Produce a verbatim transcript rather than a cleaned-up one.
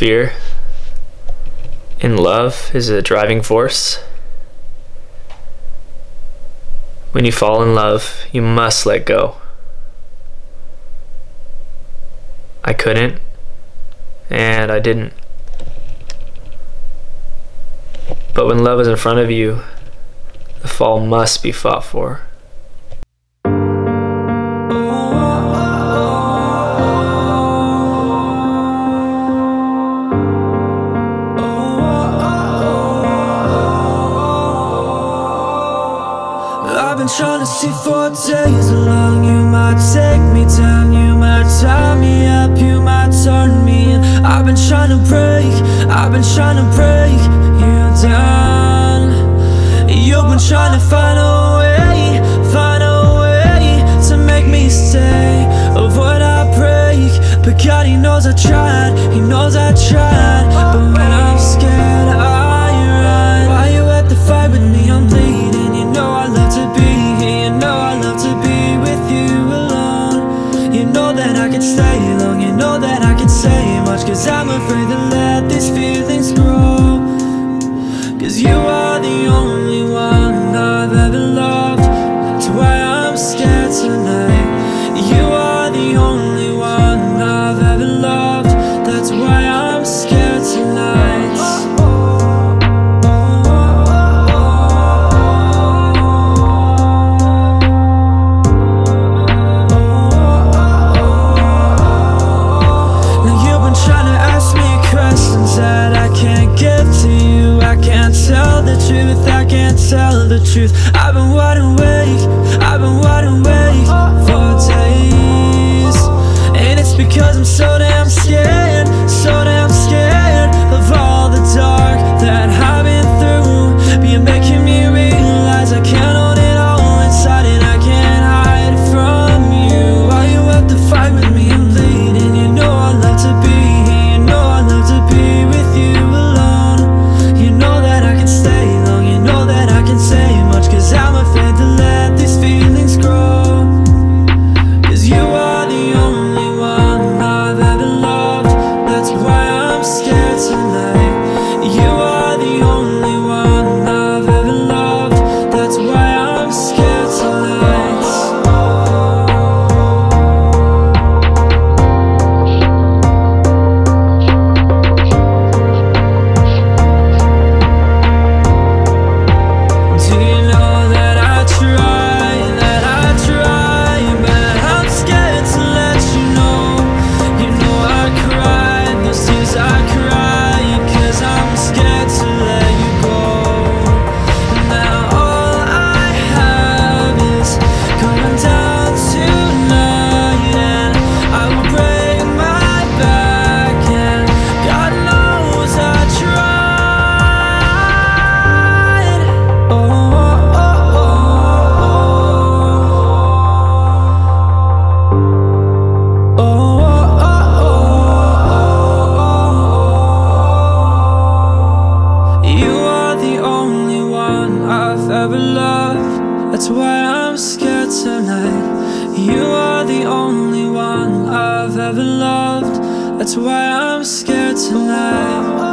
fear in love is a driving force. When you fall in love, you must let go. I couldn't, and I didn't. But when love is in front of you, the fall must be fought for. I've been trying to see for days long. You might take me down, you might tie me up, you might turn me in. I've been trying to break, I've been trying to break you down. You've been trying to find a way, find a way to make me stay. Avoid our break, but God, he knows I tried, he knows I tried. But when I'm scared, I run. Why you at the fight with me? I'm bleeding, you know I love to be. Stay long, you know that I can say much, cause I'm afraid to let these feelings grow. Cause you are the only one I've ever loved. That's why I'm scared tonight. You are the only one I've ever loved. That's why I'm scared tonight. Tell the truth, I've been wide awake, I've been wide awake for days. And it's because I'm so damn scared, so damn scared of all the dark that I've been through. But you're making me realize I can't hold it all inside, and I can't hide from you. Why you have to fight with me? I'm bleeding, you know I love to be here, you know I love to be with you alone. You know that I can stay long, you know that I can say much, cause I'm afraid to let these feelings grow. Cause you are the only one I've ever loved. That's why I'm scared tonight. You are the only one I've ever loved. That's why I'm scared tonight. Do you know that I try, that I try, but I'm scared to let you know. You know I cry, those tears I cry, cause I'm scared to let you go. Now all I have is coming down tonight, and I will break my back, and God knows I tried. Oh, oh, oh, oh, oh. Oh, oh, oh, oh, oh. You are the only one I've ever loved. That's why I'm scared tonight. You are the only one I've ever loved. That's why I'm scared tonight.